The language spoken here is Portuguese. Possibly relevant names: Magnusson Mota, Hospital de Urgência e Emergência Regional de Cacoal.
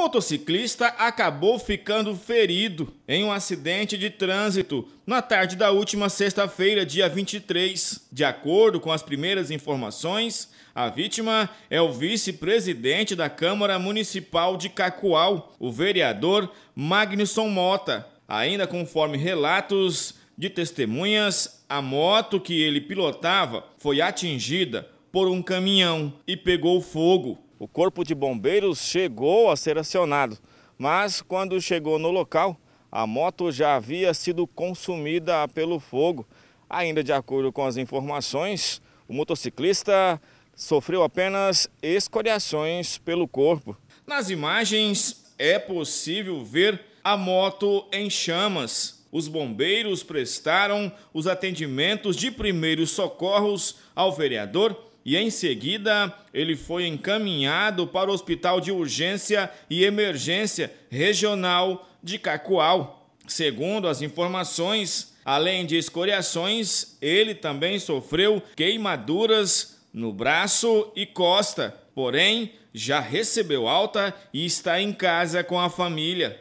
motociclista acabou ficando ferido em um acidente de trânsito na tarde da última sexta-feira, dia 23. De acordo com as primeiras informações, a vítima é o vice-presidente da Câmara Municipal de Cacoal, o vereador Magnusson Mota. Ainda conforme relatos de testemunhas, a moto que ele pilotava foi atingida por um caminhão e pegou fogo. O corpo de bombeiros chegou a ser acionado, mas quando chegou no local, a moto já havia sido consumida pelo fogo. Ainda de acordo com as informações, o motociclista sofreu apenas escoriações pelo corpo. Nas imagens é possível ver a moto em chamas. Os bombeiros prestaram os atendimentos de primeiros socorros ao vereador e em seguida ele foi encaminhado para o Hospital de Urgência e Emergência Regional de Cacoal. Segundo as informações, além de escoriações, ele também sofreu queimaduras no braço e costa, porém já recebeu alta e está em casa com a família.